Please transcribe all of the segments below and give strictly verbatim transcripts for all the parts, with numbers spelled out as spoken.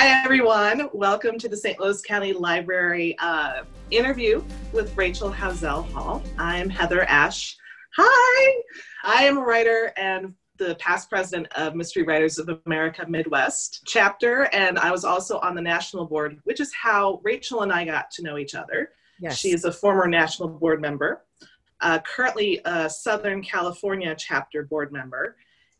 Hi everyone, welcome to the Saint Louis County Library uh, interview with Rachel Howzell Hall. I'm Heather Ash. Hi! I am a writer and the past president of Mystery Writers of America Midwest chapter, and I was also on the national board, which is how Rachel and I got to know each other. Yes. She is a former national board member, uh, currently a Southern California chapter board member,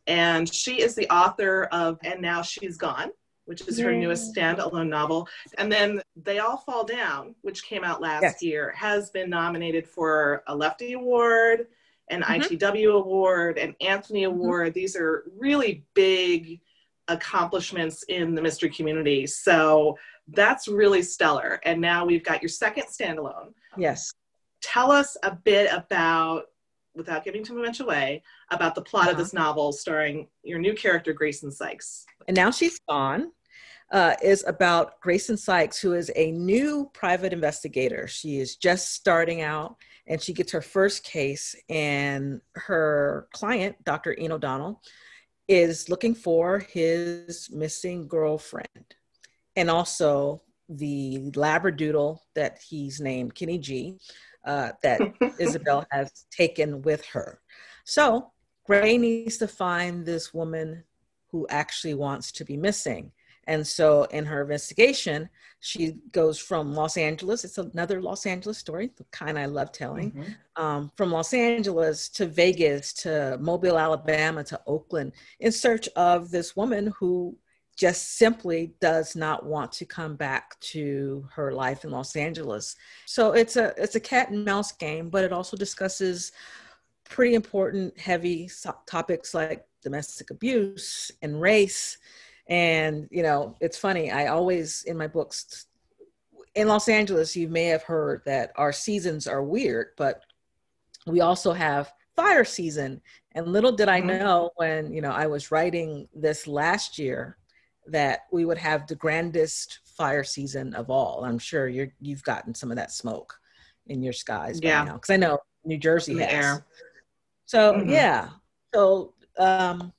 and she is the author of And Now She's Gone, which is her Yay. newest standalone novel. And then They All Fall Down, which came out last yes. year, has been nominated for a Lefty Award, an mm-hmm. I T W Award, an Anthony Award. Mm-hmm. These are really big accomplishments in the mystery community. So that's really stellar. And now we've got your second standalone. Yes. Tell us a bit about, without giving too much away, about the plot uh-huh. of this novel starring your new character, Grayson Sykes. And Now She's Gone uh, is about Grayson Sykes, who is a new private investigator. She is just starting out, and she gets her first case, and her client, Doctor Ian O'Donnell, is looking for his missing girlfriend, and also the labradoodle that he's named, Kenny G, uh, that Isabel has taken with her. So Gray needs to find this woman who actually wants to be missing. And so in her investigation, she goes from Los Angeles, it's another Los Angeles story, the kind I love telling, mm-hmm. um, from Los Angeles to Vegas, to Mobile, Alabama, to Oakland, in search of this woman who just simply does not want to come back to her life in Los Angeles. So it's a, it's a cat and mouse game, but it also discusses pretty important, heavy topics like domestic abuse and race. And, you know, it's funny, I always, in my books, in Los Angeles, you may have heard that our seasons are weird, but we also have fire season. And little did I know when, you know, I was writing this last year that we would have the grandest fire season of all. I'm sure you're, you've gotten some of that smoke in your skies yeah. by now, because I know New Jersey has. Air. So, mm-hmm. yeah. So, um...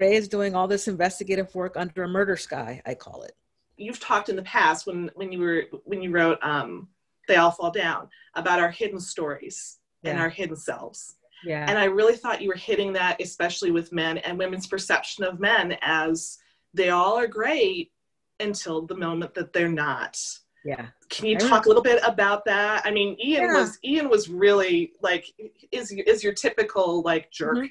Ray is doing all this investigative work under a murder sky, I call it. You've talked in the past when, when you were when you wrote um, They All Fall Down about our hidden stories yeah. and our hidden selves. Yeah. And I really thought you were hitting that, especially with men and women's perception of men, as they all are great until the moment that they're not. Yeah. Can you talk a little bit about that? I mean, Ian yeah. was Ian was really like is is your typical like jerk. Mm-hmm.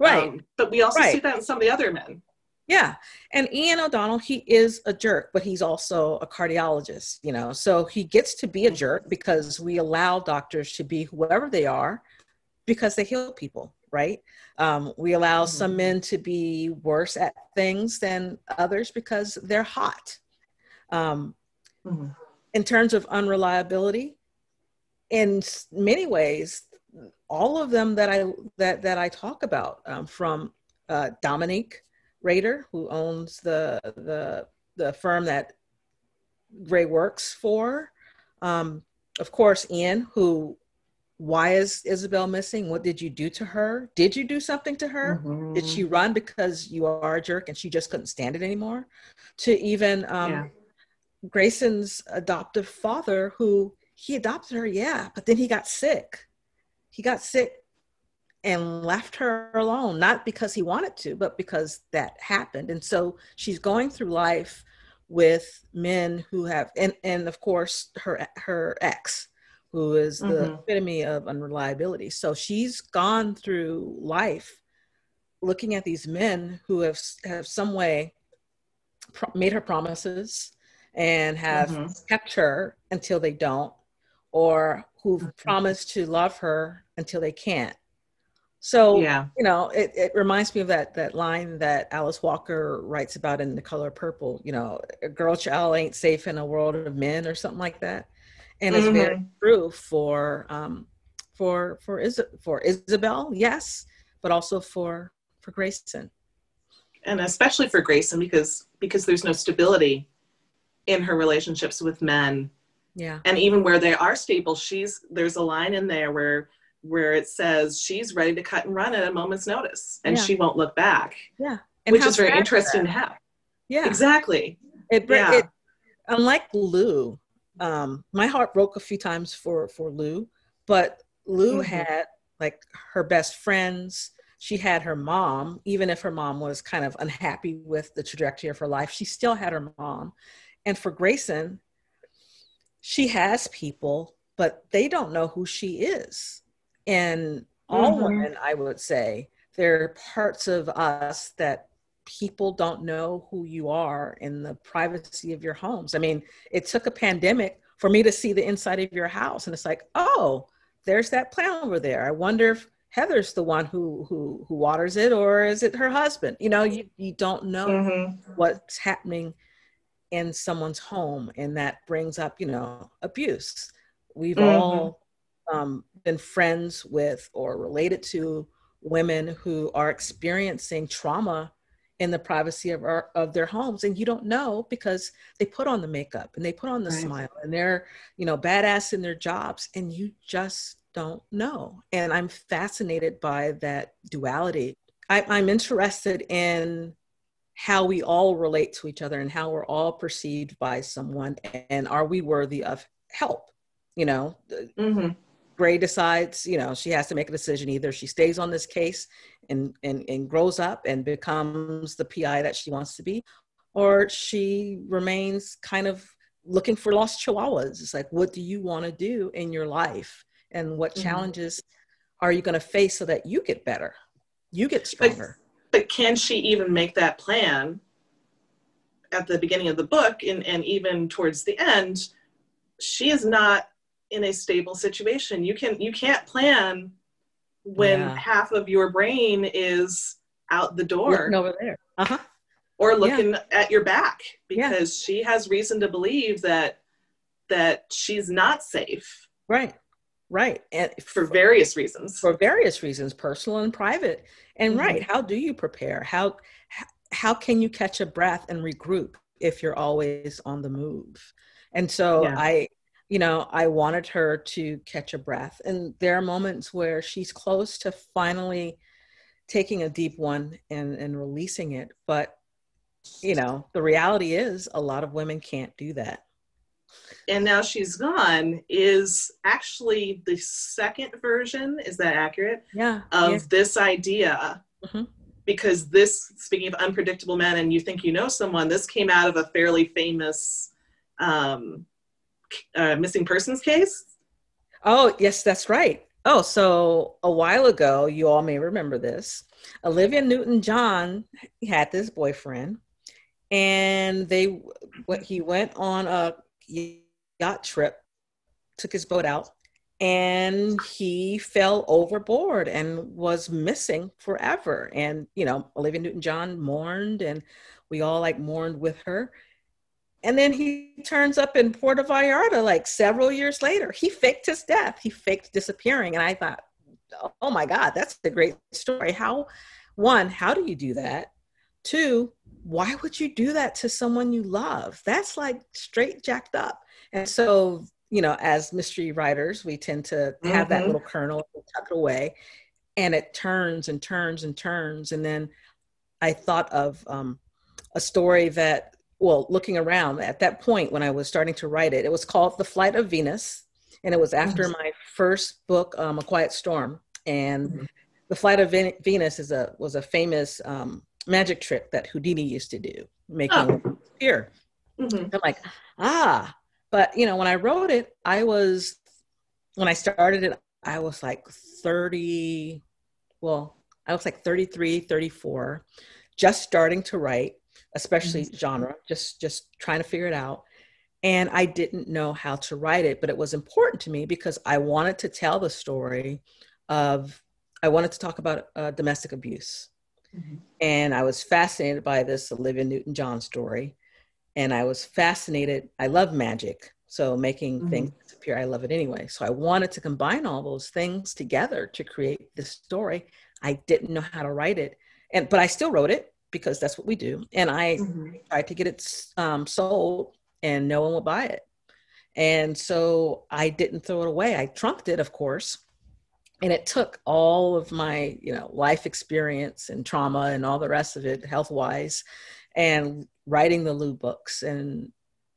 Right. Um, but we also right. see that in some of the other men. Yeah. And Ian O'Donnell, he is a jerk, but he's also a cardiologist, you know, so he gets to be a jerk because we allow doctors to be whoever they are because they heal people. Right. Um, we allow mm-hmm. some men to be worse at things than others because they're hot. Um, mm-hmm. In terms of unreliability, in many ways, all of them that I that that I talk about, um, from uh, Dominique Rader, who owns the the the firm that Gray works for, um, of course Ian, who, why is Isabel missing? What did you do to her? Did you do something to her? Mm-hmm. Did she run because you are a jerk and she just couldn't stand it anymore? To even um, yeah. Grayson's adoptive father, who he adopted her, yeah, but then he got sick. He got sick and left her alone, not because he wanted to, but because that happened. And so she's going through life with men who have, and, and of course her, her ex, who is the mm-hmm. epitome of unreliability. So she's gone through life looking at these men who have, have some way pro- made her promises and have mm-hmm. kept her until they don't, or who've promised to love her until they can't. So, yeah. you know, it, it reminds me of that that line that Alice Walker writes about in The Color Purple, you know, a girl child ain't safe in a world of men, or something like that. And mm-hmm. it's very true for, um, for, for, Is- for Isabel, yes, but also for, for Grayson. And especially for Grayson, because, because there's no stability in her relationships with men. Yeah. And even where they are stable, she's, there's a line in there where, where it says she's ready to cut and run at a moment's notice, and yeah. she won't look back. Yeah. And which is very interesting to have. Yeah, exactly. It, yeah. it, unlike Lou, um, my heart broke a few times for, for Lou, but Lou mm-hmm. had like her best friends. She had her mom, even if her mom was kind of unhappy with the trajectory of her life, she still had her mom. And for Grayson, she has people, but they don't know who she is. And all mm-hmm. women, I would say, there are parts of us that people don't know who you are in the privacy of your homes. I mean, it took a pandemic for me to see the inside of your house. And it's like, oh, there's that plant over there. I wonder if Heather's the one who who who waters it, or is it her husband? You know, you, you don't know mm-hmm. what's happening in someone's home. And that brings up, you know, abuse. We've mm-hmm. all um, been friends with or related to women who are experiencing trauma in the privacy of our, of their homes, and you don't know because they put on the makeup and they put on the right. smile, and they're, you know, badass in their jobs, and you just don't know. And I'm fascinated by that duality. I, I'm interested in how we all relate to each other and how we're all perceived by someone, and are we worthy of help? You know, mm-hmm. Gray decides, you know, she has to make a decision. Either she stays on this case and, and, and grows up and becomes the P I that she wants to be, or she remains kind of looking for lost chihuahuas. It's like, what do you want to do in your life? And what mm-hmm. challenges are you going to face so that you get better? You get stronger. But, but can she even make that plan at the beginning of the book, and, and even towards the end? She is not in a stable situation. You can, you can't plan when yeah. half of your brain is out the door, looking over there, uh-huh. or looking yeah. at your back, because yeah. she has reason to believe that, that she's not safe. Right. Right. And for, for various reasons, for various reasons, personal and private. And mm-hmm. right. How do you prepare? How, how can you catch a breath and regroup if you're always on the move? And so yeah. I, you know, I wanted her to catch a breath. And there are moments where she's close to finally taking a deep one and, and releasing it. But, you know, the reality is a lot of women can't do that. And Now She's Gone is actually the second version, is that accurate? Yeah. Of yeah. this idea. Mm-hmm. Because this, speaking of unpredictable men and you think you know someone, this came out of a fairly famous um Uh, missing persons case? Oh, yes, that's right. Oh, so a while ago, you all may remember this. Olivia Newton-John had this boyfriend, and they, he went on a yacht trip, took his boat out, and he fell overboard and was missing forever. And, you know, Olivia Newton-John mourned, and we all like mourned with her. And then he turns up in Puerto Vallarta like several years later. He faked his death. He faked disappearing. And I thought, oh my God, that's a great story. How, one, how do you do that? Two, why would you do that to someone you love? That's like straight jacked up. And so, you know, as mystery writers, we tend to have mm-hmm. that little kernel tucked away, and it turns and turns and turns. And then I thought of um, a story that, well, looking around at that point when I was starting to write it, it was called The Flight of Venus. And it was after my first book, um, A Quiet Storm. And mm-hmm. The Flight of Ven- Venus is a, was a famous um, magic trick that Houdini used to do, making oh. fear. Mm-hmm. I'm like, ah, but you know, when I wrote it, I was, when I started it, I was like thirty, well, I was like thirty-three, thirty-four, just starting to write. Especially mm-hmm. genre, just, just trying to figure it out. And I didn't know how to write it, but it was important to me because I wanted to tell the story of, I wanted to talk about uh, domestic abuse. Mm-hmm. And I was fascinated by this Olivia Newton-John story. And I was fascinated, I love magic. So making mm-hmm. things disappear, I love it anyway. So I wanted to combine all those things together to create this story. I didn't know how to write it, and but I still wrote it, because that's what we do. And I mm-hmm. tried to get it um, sold, and no one would buy it. And so I didn't throw it away. I trunked it, of course. And it took all of my, you know, life experience and trauma and all the rest of it, health wise, and writing the Lou books and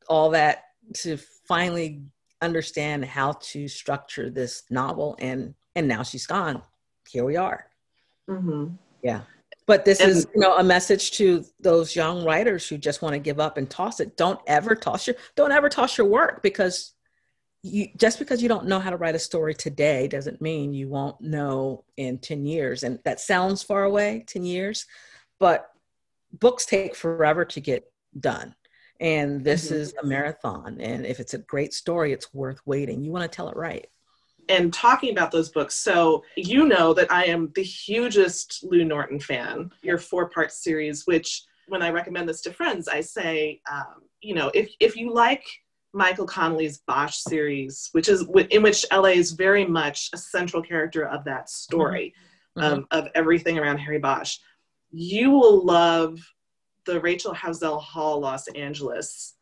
all that to finally understand how to structure this novel. And, and now she's gone. Here we are. Mm-hmm. Yeah. But this and, is, you know, a message to those young writers who just want to give up and toss it. Don't ever toss your, don't ever toss your work, because you, just because you don't know how to write a story today doesn't mean you won't know in ten years. And that sounds far away, ten years, but books take forever to get done. And this mm-hmm. is a marathon. And if it's a great story, it's worth waiting. You want to tell it right. And talking about those books, so you know that I am the hugest Lou Norton fan, your four-part series, which when I recommend this to friends, I say, um, you know, if if you like Michael Connelly's Bosch series, which is w- in which L A is very much a central character of that story, mm-hmm. um, of everything around Harry Bosch, you will love the Rachel Howzell Hall, Los Angeles,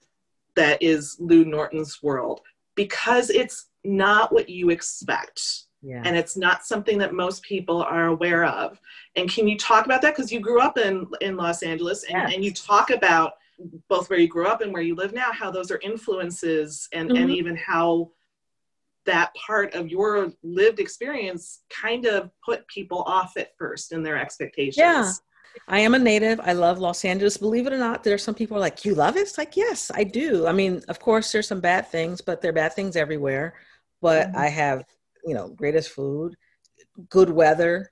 that is Lou Norton's world, because it's not what you expect. Yeah. And it's not something that most people are aware of. And can you talk about that? Because you grew up in, in Los Angeles, and, yes. and you talk about both where you grew up and where you live now, how those are influences, and, mm-hmm. and even how that part of your lived experience kind of put people off at first in their expectations. Yeah. I am a native. I love Los Angeles. Believe it or not, there are some people who are like, you love it? It's like, yes, I do. I mean, of course, there's some bad things, but there are bad things everywhere. But mm-hmm. I have, you know, greatest food, good weather,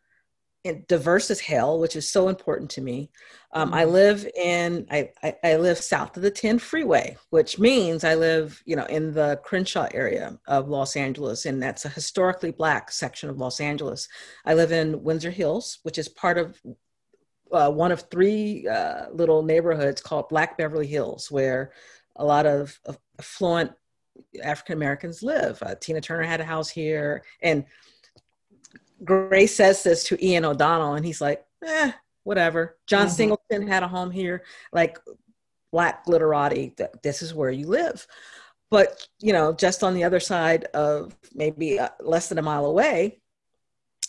and diverse as hell, which is so important to me. Um, mm-hmm. I live in, I, I, I live south of the ten freeway, which means I live, you know, in the Crenshaw area of Los Angeles. And that's a historically Black section of Los Angeles. I live in Windsor Hills, which is part of Uh, one of three uh, little neighborhoods called Black Beverly Hills, where a lot of, of affluent African-Americans live. Uh, Tina Turner had a house here. And Gray says this to Ian O'Donnell, and he's like, eh, whatever. John mm-hmm. Singleton had a home here, like Black literati, th- this is where you live. But, you know, just on the other side of maybe uh, less than a mile away,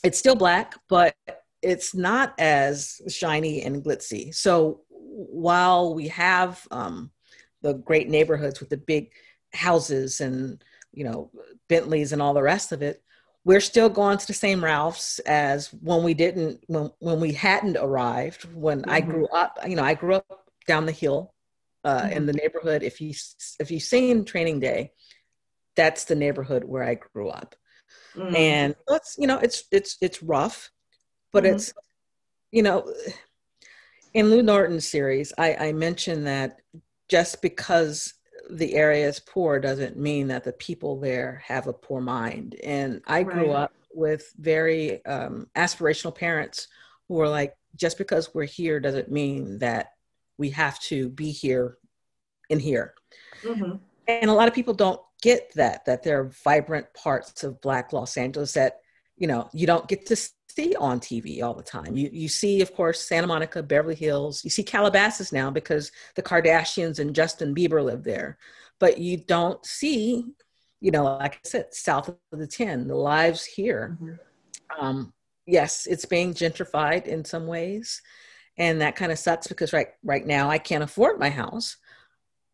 it's still Black, but it's not as shiny and glitzy. So while we have um, the great neighborhoods with the big houses and, you know, Bentleys and all the rest of it, we're still going to the same Ralphs as when we didn't, when, when we hadn't arrived, when mm-hmm. I grew up, you know, I grew up down the hill uh, mm-hmm. in the neighborhood. If you, if you've seen Training Day, that's the neighborhood where I grew up. Mm-hmm. And it's, you know, it's, it's, it's rough. But it's, you know, in Lou Norton's series, I, I mentioned that just because the area is poor doesn't mean that the people there have a poor mind. And I grew right. up with very um, aspirational parents who were like, just because we're here doesn't mean that we have to be here and here. Mm-hmm. And a lot of people don't get that, that there are vibrant parts of Black Los Angeles that, you know, you don't get to see on T V all the time. You you see, of course, Santa Monica, Beverly Hills. You see Calabasas now because the Kardashians and Justin Bieber live there. But you don't see, you know, like I said, south of the ten, the lives here. Mm-hmm. Um, yes, it's being gentrified in some ways. And that kind of sucks because right, right now I can't afford my house.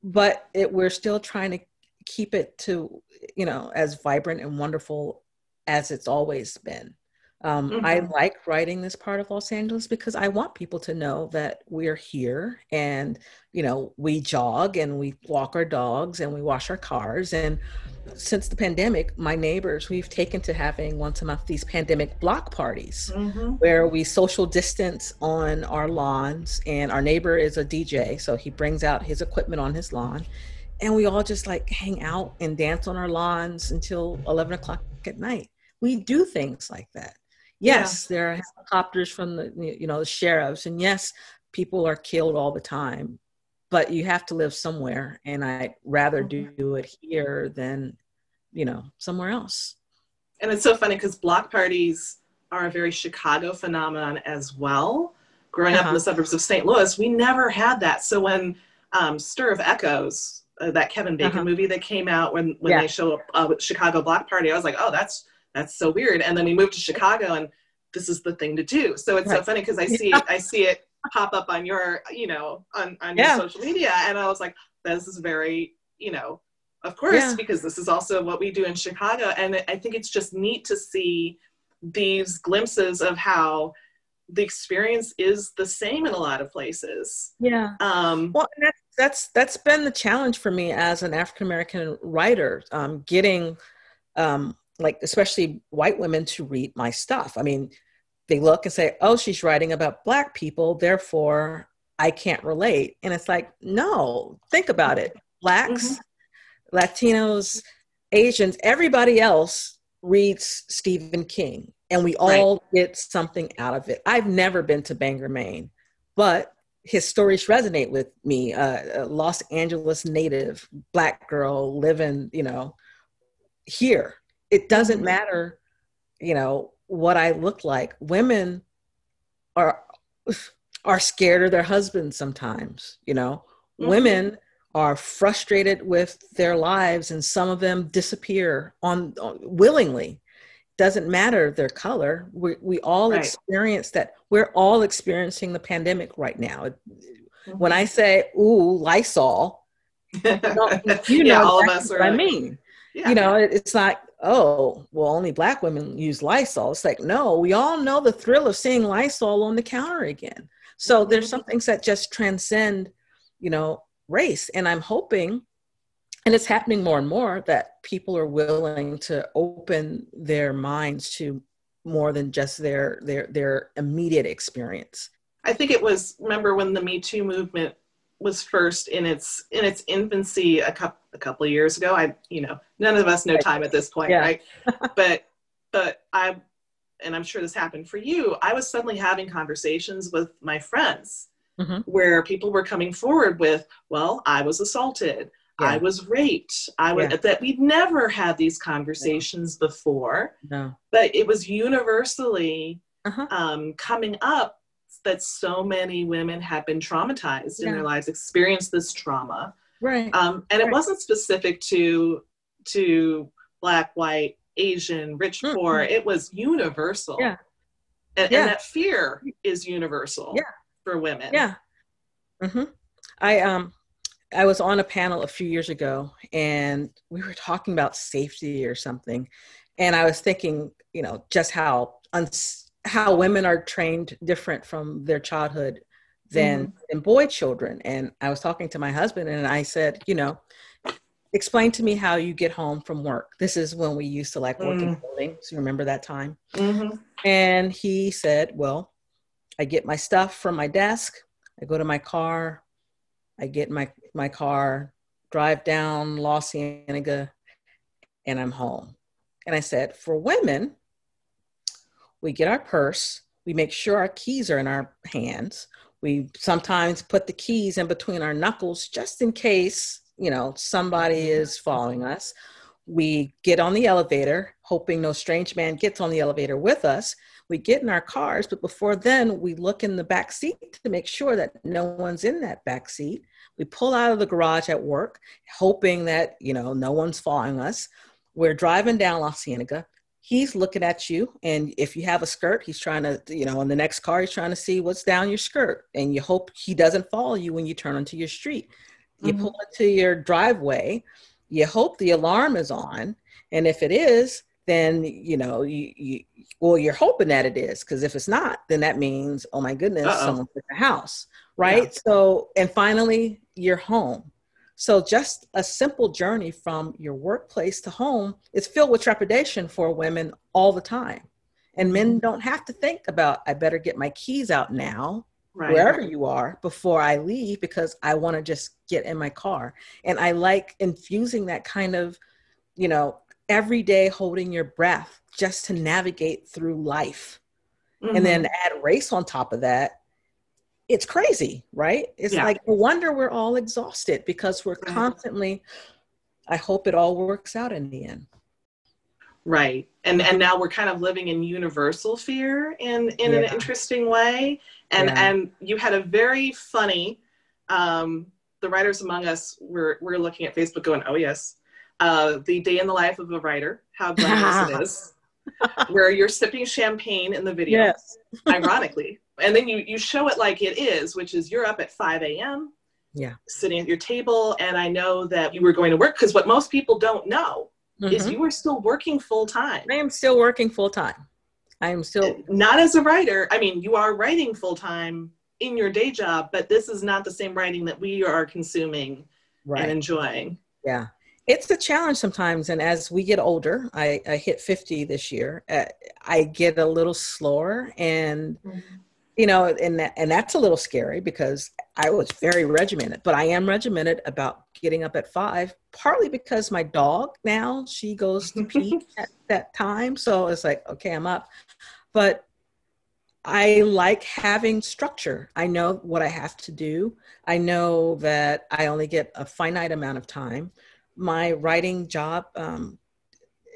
But it, we're still trying to keep it to, you know, as vibrant and wonderful as it's always been. Um, mm-hmm. I like writing this part of Los Angeles because I want people to know that we're here and, you know, we jog and we walk our dogs and we wash our cars. And since the pandemic, my neighbors, we've taken to having once a month these pandemic block parties mm-hmm. where we social distance on our lawns, and our neighbor is a D J. So he brings out his equipment on his lawn and we all just like hang out and dance on our lawns until eleven o'clock at night. We do things like that. Yes, yeah. There are helicopters from the, you know, the sheriffs, and yes, people are killed all the time, but you have to live somewhere, and I'd rather do, do it here than, you know, somewhere else. And it's so funny because block parties are a very Chicago phenomenon as well. Growing uh-huh. up in the suburbs of Saint Louis, we never had that. So when um, Stir of Echoes, uh, that Kevin Bacon uh-huh. movie that came out when, when yeah. they show up uh, with Chicago block party, I was like, oh, that's That's so weird. And then we moved to Chicago and this is the thing to do. So it's right. so funny because I see, I see it pop up on your, you know, on, on yeah. your social media. And I was like, this is very, you know, of course, yeah. because this is also what we do in Chicago. And I think it's just neat to see these glimpses of how the experience is the same in a lot of places. Yeah. Um, well, and that's, that's, that's been the challenge for me as an African-American writer, um, getting, um, like, especially white women to read my stuff. I mean, they look and say, oh, she's writing about Black people, therefore I can't relate. And it's like, no, think about it. Blacks, mm-hmm. Latinos, Asians, everybody else reads Stephen King, and we all right. get something out of it. I've never been to Bangor, Maine, but his stories resonate with me. Uh, a Los Angeles native Black girl living, you know, here. It doesn't matter, you know, what I look like. Women are are scared of their husbands sometimes, you know. Mm-hmm. Women are frustrated with their lives, and some of them disappear on, on willingly. Doesn't matter their color. We we all right. experience that. We're all experiencing the pandemic right now. Mm-hmm. When I say, ooh, Lysol, you know, you yeah, know all of us are what like, I mean. Yeah. You know, it, it's like, oh, well, only Black women use Lysol. It's like, no, we all know the thrill of seeing Lysol on the counter again. So there's some things that just transcend, you know, race. And I'm hoping, and it's happening more and more, that people are willing to open their minds to more than just their, their, their immediate experience. I think it was, remember when the Me Too movement was first in its in its infancy a couple a couple of years ago. I you know none of us know time at this point, yeah. right? But but I and I'm sure this happened for you. I was suddenly having conversations with my friends mm-hmm. where people were coming forward with, well, I was assaulted, yeah. I was raped, I was yeah. that we'd never had these conversations no. before. No, but it was universally uh-huh. um, coming up that so many women have been traumatized yeah. in their lives, experienced this trauma. Right. Um, and right. it wasn't specific to, to Black, white, Asian, rich, mm-hmm. poor. It was universal. Yeah. And, yeah. and that fear is universal yeah. for women. Yeah. Mm-hmm. I, um, I was on a panel a few years ago, and we were talking about safety or something. And I was thinking, you know, just how unsafe, how women are trained different from their childhood than, mm-hmm. than boy children. And I was talking to my husband, and I said, you know, explain to me how you get home from work. This is when we used to like work mm-hmm. in buildings. You remember that time? Mm-hmm. And he said, well, I get my stuff from my desk. I go to my car. I get my, my car, drive down La Cienega, and I'm home. And I said, for women, we get our purse, we make sure our keys are in our hands. We sometimes put the keys in between our knuckles just in case, you know, somebody is following us. We get on the elevator, hoping no strange man gets on the elevator with us. We get in our cars, but before then we look in the back seat to make sure that no one's in that back seat. We pull out of the garage at work, hoping that, you know, no one's following us. We're driving down La Cienega. He's looking at you, and if you have a skirt, he's trying to, you know, in the next car, he's trying to see what's down your skirt, and you hope he doesn't follow you when you turn onto your street. Mm-hmm. You pull into your driveway, you hope the alarm is on, and if it is, then, you know, you, you well, you're hoping that it is, because if it's not, then that means, oh my goodness, Uh-oh. someone's at the house, right? Yeah. So, and finally, you're home. So just a simple journey from your workplace to home is filled with trepidation for women all the time. And men don't have to think about, I better get my keys out now, right. wherever you are, before I leave, because I want to just get in my car. And I like infusing that kind of, you know, everyday holding your breath just to navigate through life. Mm-hmm. And then add race on top of that. It's crazy, right? It's yeah. like, no wonder we're all exhausted, because we're right. constantly, I hope it all works out in the end. Right. And and now we're kind of living in universal fear in, in yeah. an interesting way. And yeah. and you had a very funny, um, the writers among us were, were looking at Facebook going, oh yes, uh, the day in the life of a writer, how glamorous it is. where you're sipping champagne in the video, yes. ironically. And then you, you show it like it is, which is you're up at five a m, yeah, sitting at your table. And I know that you were going to work, because what most people don't know mm-hmm. is you were still working full time. I am still working full time. I am still. Not as a writer. I mean, you are writing full time in your day job, but this is not the same writing that we are consuming right. and enjoying. Yeah. It's a challenge sometimes, and as we get older, I, I hit fifty this year. Uh, I get a little slower, and mm-hmm. you know, and that, and that's a little scary because I was very regimented. But I am regimented about getting up at five, partly because my dog now she goes to pee at that time, so it's like okay, I'm up. But I like having structure. I know what I have to do. I know that I only get a finite amount of time. My writing job, um,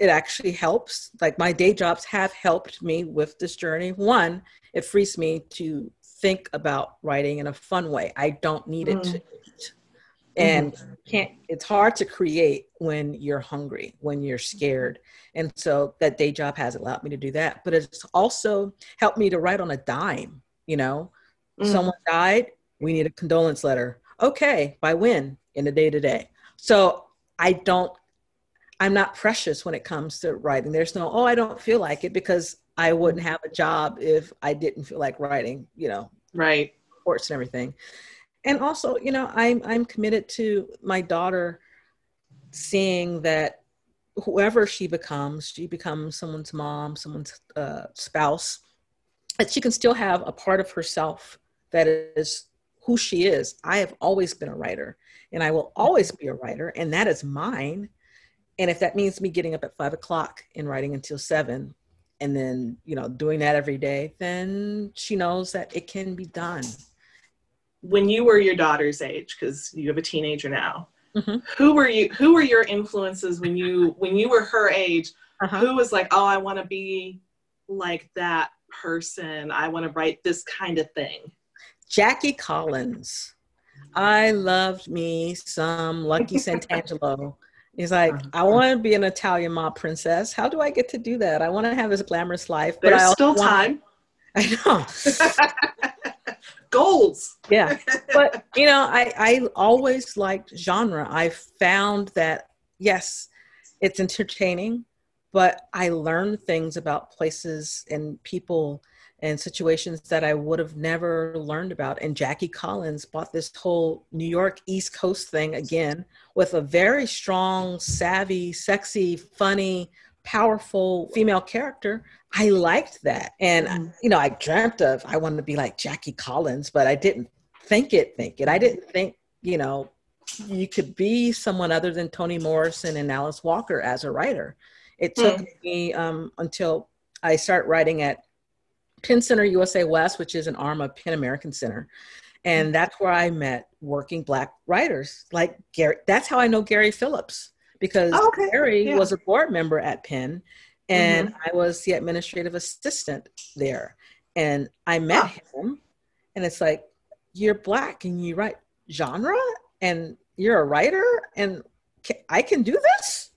it actually helps. Like my day jobs have helped me with this journey. One, it frees me to think about writing in a fun way. I don't need mm. it to eat. And mm-hmm. can't, it's hard to create when you're hungry, when you're scared. And so that day job has allowed me to do that. But it's also helped me to write on a dime. You know, mm. someone died, we need a condolence letter. Okay, by when? In the day to day. So I don't, I'm not precious when it comes to writing. There's no, oh, I don't feel like it, because I wouldn't have a job if I didn't feel like writing, you know, right. reports and everything. And also, you know, I'm, I'm committed to my daughter seeing that whoever she becomes, she becomes someone's mom, someone's uh, spouse, that she can still have a part of herself that is who she is. I have always been a writer, and I will always be a writer, and that is mine. And if that means me getting up at five o'clock and writing until seven, and then, you know, doing that every day, then she knows that it can be done. When you were your daughter's age, because you have a teenager now, mm-hmm. who were you, who were your influences when you, when you were her age, uh-huh. who was like, oh, I want to be like that person. I want to write this kind of thing. Jackie Collins. I loved me some Lucky Santangelo. He's like, I want to be an Italian mob princess. How do I get to do that? I want to have this glamorous life. But there's still time. I know. Goals. Yeah. But, you know, I, I always liked genre. I found that, yes, it's entertaining, but I learned things about places and people and situations that I would have never learned about. And Jackie Collins bought this whole New York East Coast thing again with a very strong, savvy, sexy, funny, powerful female character. I liked that. And, you know, I dreamt of, I wanted to be like Jackie Collins, but I didn't think it, think it. I didn't think, you know, you could be someone other than Toni Morrison and Alice Walker as a writer. It took mm. me um, until I started writing at Penn Center U S A West, which is an arm of Penn American Center. And that's where I met working Black writers like Gary. That's how I know Gary Phillips, because oh, okay. Gary yeah. was a board member at Penn, and mm-hmm. I was the administrative assistant there. And I met oh. him, and it's like, you're Black and you write genre and you're a writer and can, I can do this?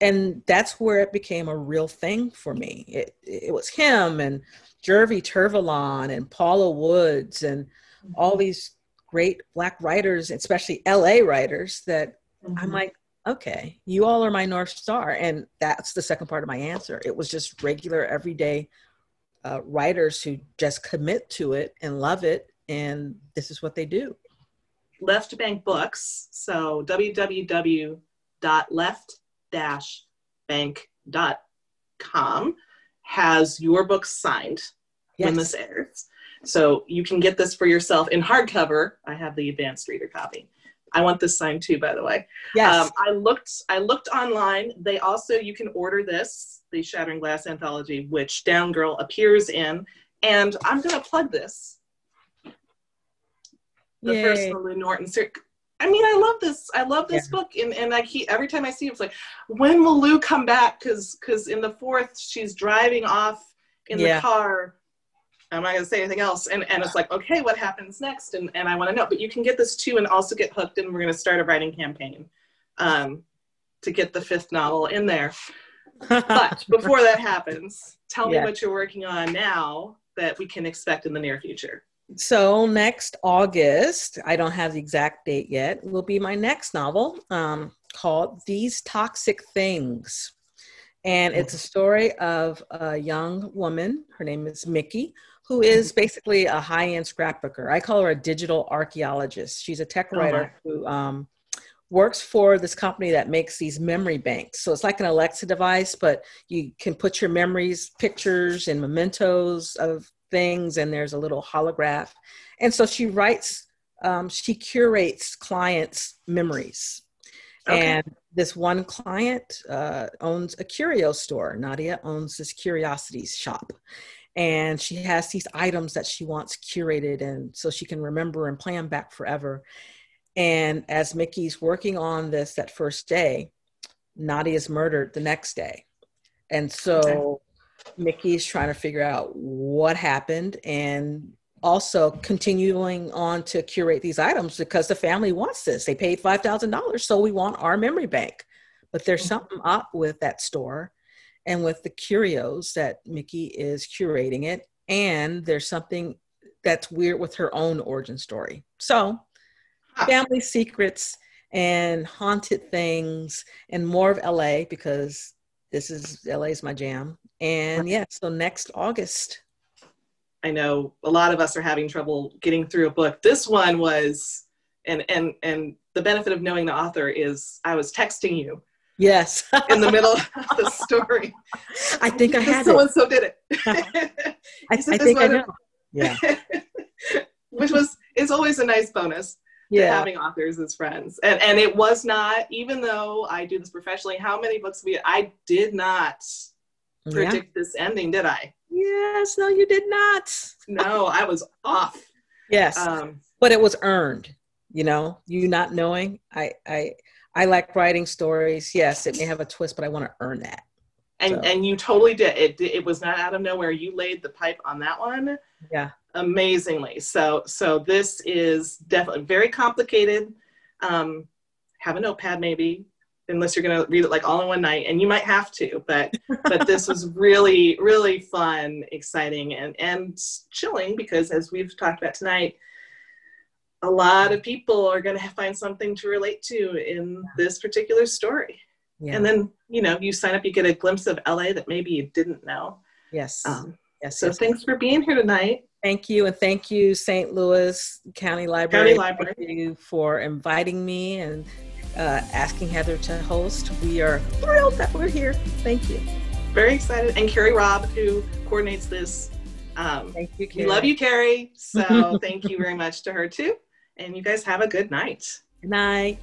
And that's where it became a real thing for me. It, it was him and Jervy Tervalon and Paula Woods and all these great Black writers, especially L A writers, that mm-hmm. I'm like, okay, you all are my North Star. And that's the second part of my answer. It was just regular everyday uh, writers who just commit to it and love it. And this is what they do. Left Bank Books. So w w w dot left dash bank dot com has your book signed yes. when this airs. So you can get this for yourself in hardcover. I have the advanced reader copy. I want this signed too, by the way. Yes. Um, I looked I looked online. They also, you can order this, the Shattering Glass Anthology, which Down Girl appears in. And I'm going to plug this. The Yay. First Lou Norton. I mean, I love this. I love this yeah. book. And, and I keep, every time I see it, it's like, when will Lou come back? Because because in the fourth, she's driving off in yeah. the car. I'm not going to say anything else. And and it's like, okay, what happens next? And, and I want to know. But you can get this too and also get hooked. And we're going to start a writing campaign um, to get the fifth novel in there. But before that happens, tell yeah. me what you're working on now that we can expect in the near future. So next August, I don't have the exact date yet, will be my next novel um, called These Toxic Things. And it's a story of a young woman, her name is Mickey, who is basically a high-end scrapbooker. I call her a digital archaeologist. She's a tech writer oh, who um, works for this company that makes these memory banks. So it's like an Alexa device, but you can put your memories, pictures, and mementos of things, and there's a little holograph. And so she writes, um, she curates clients' memories. Okay. And this one client uh, owns a curio store. Nadia owns this curiosities shop. And she has these items that she wants curated, and so she can remember and plan back forever. And as Mickey's working on this that first day, Nadia's murdered the next day. And so okay. Mickey's trying to figure out what happened, and also continuing on to curate these items because the family wants this. They paid five thousand dollars, so we want our memory bank. But there's something up with that store and with the curios that Mickey is curating it. And there's something that's weird with her own origin story. So family secrets and haunted things and more of L A, because this is L A's my jam. And yeah, so next August. I know a lot of us are having trouble getting through a book. This one was, and and and the benefit of knowing the author is I was texting you. Yes. In the middle of the story. I think I had so it. So-and-so did it. I, I think I know. Yeah. Which was, it's always a nice bonus. Yeah. Having authors as friends. And and it was not, even though I do this professionally, how many books we, I did not predict yeah. this ending, did I? Yes. No, you did not. No, I was off. Yes. Um, but it was earned, you know, you not knowing. I, I, I like writing stories. Yes, it may have a twist, but I want to earn that. And so. and you totally did. It it was not out of nowhere. You laid the pipe on that one. Yeah. Amazingly. So so this is definitely very complicated. Um, have a notepad maybe, unless you're going to read it like all in one night, and you might have to, but but this was really, really fun, exciting, and, and chilling, because as we've talked about tonight, a lot of people are going to find something to relate to in this particular story. Yeah. And then, you know, you sign up, you get a glimpse of L A that maybe you didn't know. Yes. Um, yes. So yes, thanks yes. for being here tonight. Thank you. And thank you, Saint Louis County Library, County Library. Thank you for inviting me and uh, asking Heather to host. We are thrilled that we're here. Thank you. Very excited. And Carrie Robb, who coordinates this. Um, thank you, Carrie. We love you, Carrie. So thank you very much to her, too. And you guys have a good night. Good night.